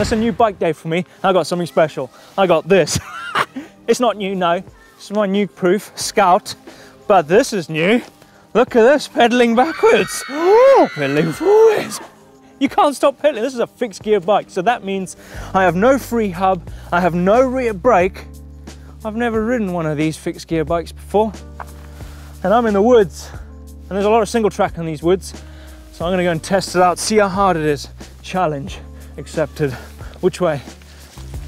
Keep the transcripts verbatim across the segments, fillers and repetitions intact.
That's a new bike day for me. I got something special. I got this. It's not new, no. It's my Nukeproof Scout, but this is new. Look at this, pedaling backwards. Ooh, pedaling forwards. You can't stop pedaling. This is a fixed gear bike, so that means I have no free hub, I have no rear brake. I've never ridden one of these fixed gear bikes before, and I'm in the woods, and there's a lot of single track in these woods, so I'm gonna go and test it out, see how hard it is. Challenge accepted. Which way?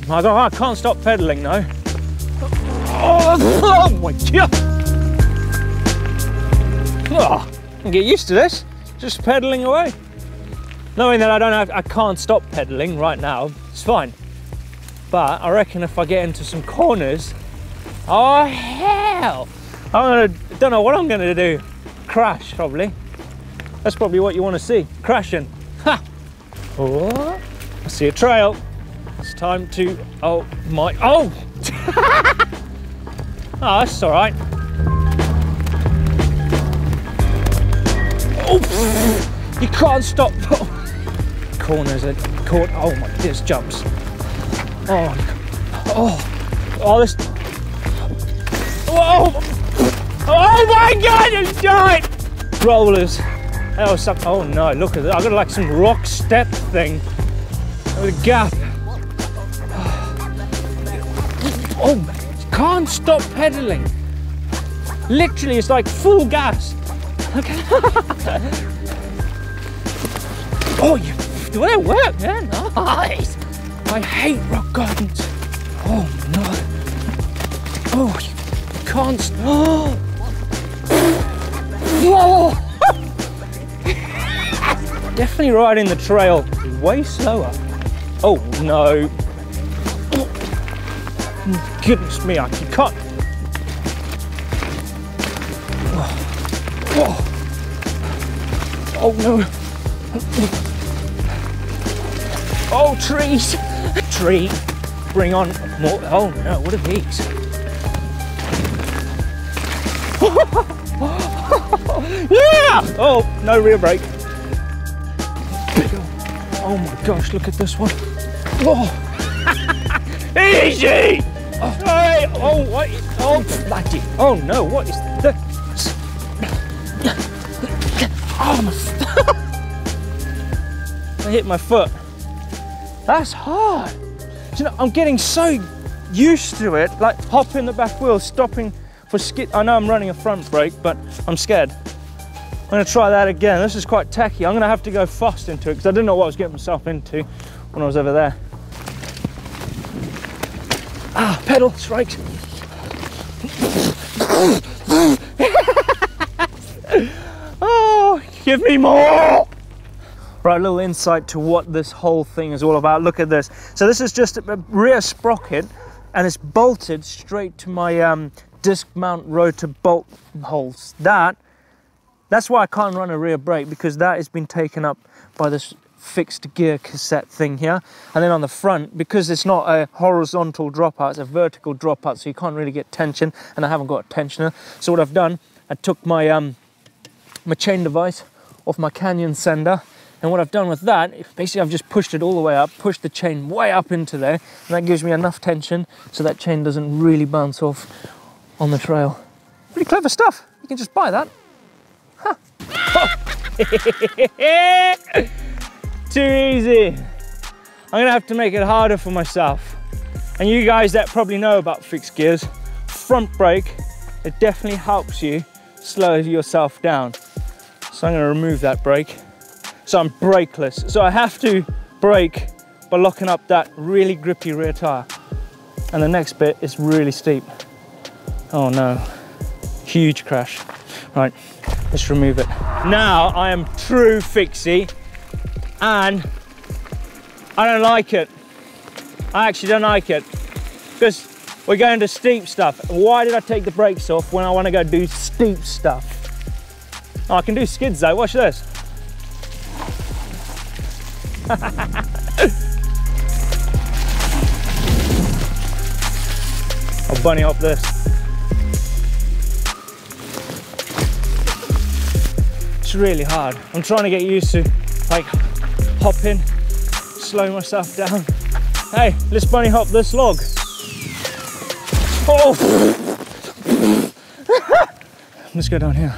I go, I can't stop pedaling, no. Oh, oh my God! Oh, I can get used to this, just pedaling away. Knowing that I don't have, I can't stop pedaling right now, it's fine. But I reckon if I get into some corners, oh hell! I'm gonna, don't know what I'm gonna do. Crash, probably. That's probably what you wanna see, crashing. Ha! Oh, I see a trail. It's time to, oh my, oh! Oh, that's all right. Oh, you can't stop. Corners are caught, oh my, there's jumps. Oh, oh, oh, this. Whoa! Oh my God, I died! Rollers. Oh, some, oh no, look at that. I've got like some rock step thing with a gap. Oh, can't stop pedaling. Literally, it's like full gas. Okay. Oh, you. Well, that worked, man. Nice. I hate rock gardens. Oh no. Oh, you can't st oh. Whoa. Definitely riding the trail way slower. Oh no. Oh. Goodness me, I can't. Oh, oh no. Oh, trees. Tree, bring on more. Oh no, what are these? Yeah! Oh, no rear brake. Oh my gosh, look at this one. Oh. Easy! Oh, hey, oh, what is, oh, bloody. Oh no, what is the. Oh my. I hit my foot. That's hard. You know, I'm getting so used to it, like hopping the back wheel, stopping for skid. I know I'm running a front brake, but I'm scared. I'm gonna try that again. This is quite tacky. I'm gonna have to go fast into it because I didn't know what I was getting myself into when I was over there. Ah, pedal, it's right. Oh, give me more. Right, a little insight to what this whole thing is all about. Look at this. So this is just a rear sprocket and it's bolted straight to my um, disc mount rotor bolt holes. That, that's why I can't run a rear brake, because that has been taken up by this fixed gear cassette thing here. And then on the front, because it's not a horizontal dropout, it's a vertical dropout, so you can't really get tension, and I haven't got a tensioner. So what I've done, I took my, um, my chain device off my Canyon Sender. And what I've done with that, basically I've just pushed it all the way up, pushed the chain way up into there, and that gives me enough tension so that chain doesn't really bounce off on the trail. Pretty clever stuff. You can just buy that. Huh. Oh. Too easy. I'm gonna have to make it harder for myself. And you guys that probably know about fixed gears, front brake, it definitely helps you slow yourself down. So I'm gonna remove that brake. So I'm brakeless. So I have to brake by locking up that really grippy rear tire. And the next bit is really steep. Oh no, huge crash. Right, let's remove it. Now I am true fixie and I don't like it. I actually don't like it because we're going to steep stuff. Why did I take the brakes off when I want to go do steep stuff? Oh, I can do skids though, watch this. I'll bunny hop this. It's really hard. I'm trying to get used to like hopping, slowing myself down. Hey, let's bunny hop this log. Oh. Let's go down here.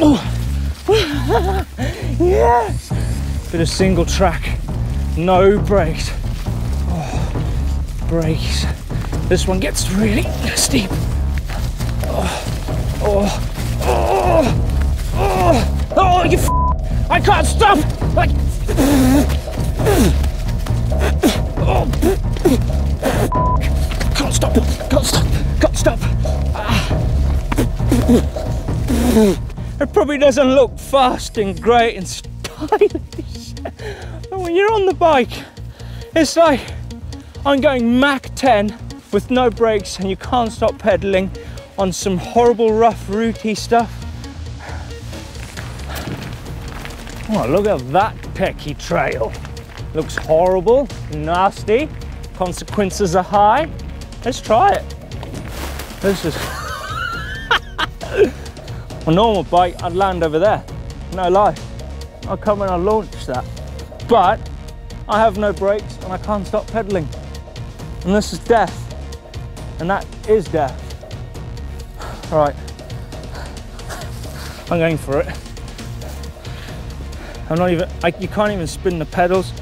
Oh. Yes! Bit of single track, no brakes. Oh, brakes. This one gets really steep. Oh, oh, oh, oh, oh, you f I can't stop! Like, oh, can't stop, can't stop, can't stop. Ah. It probably doesn't look fast and great and stylish, but when you're on the bike, it's like I'm going Mach ten with no brakes and you can't stop pedaling on some horrible rough rooty stuff. Oh, look at that pecky trail. Looks horrible, nasty, consequences are high. Let's try it. This is a normal bike, I'd land over there. No lie. I'll come and I'll launch that. But I have no brakes and I can't stop pedaling. And this is death. And that is death. All right, I'm going for it. I'm not even, I, you can't even spin the pedals.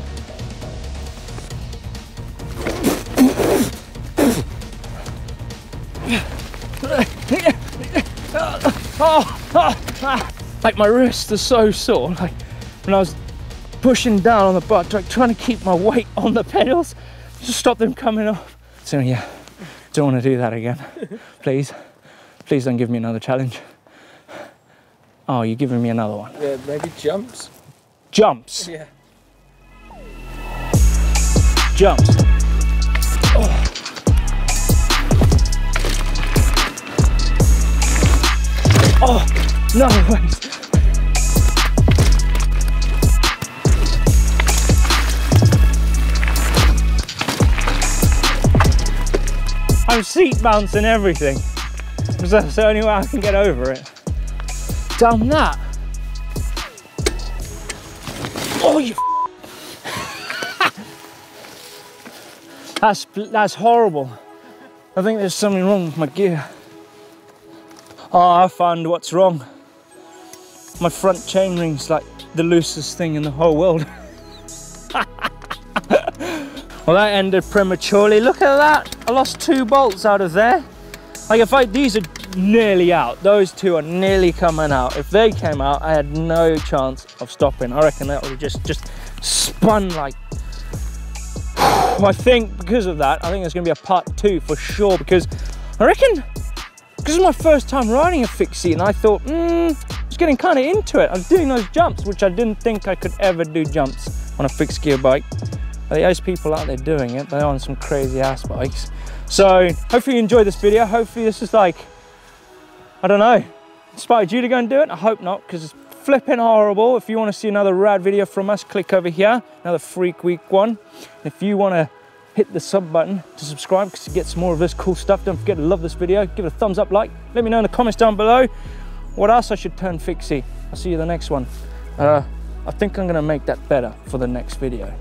Like my wrists are so sore. Like when I was pushing down on the bike, like trying to keep my weight on the pedals, just stop them coming off. So yeah, don't want to do that again, please. Please don't give me another challenge. Oh, you're giving me another one. Yeah, maybe jumps. Jumps? Yeah. Jumps. Oh. Oh, no way. I'm seat bouncing everything. Because that's the only way I can get over it. Done that. Oh, you f that's, that's horrible. I think there's something wrong with my gear. Oh, I found what's wrong. My front chain ring's like the loosest thing in the whole world. Well, that ended prematurely. Look at that. I lost two bolts out of there. Like if I, these are nearly out, those two are nearly coming out. If they came out, I had no chance of stopping. I reckon that would have just, just spun like, I think because of that, I think there's gonna be a part two for sure, because I reckon, this is my first time riding a fixed seat and I thought, hmm, I was getting kind of into it. I was doing those jumps, which I didn't think I could ever do jumps on a fixed gear bike. There's people out there doing it, they're on some crazy ass bikes. So hopefully you enjoyed this video. Hopefully this is like, I don't know, inspired you to go and do it. I hope not, because it's flipping horrible. If you want to see another rad video from us, click over here, another Freak Week one. And if you want to hit the sub button to subscribe, because you get some more of this cool stuff, don't forget to love this video, give it a thumbs up, like, let me know in the comments down below what else I should turn fixie. I'll see you in the next one. Uh, I think I'm going to make that better for the next video.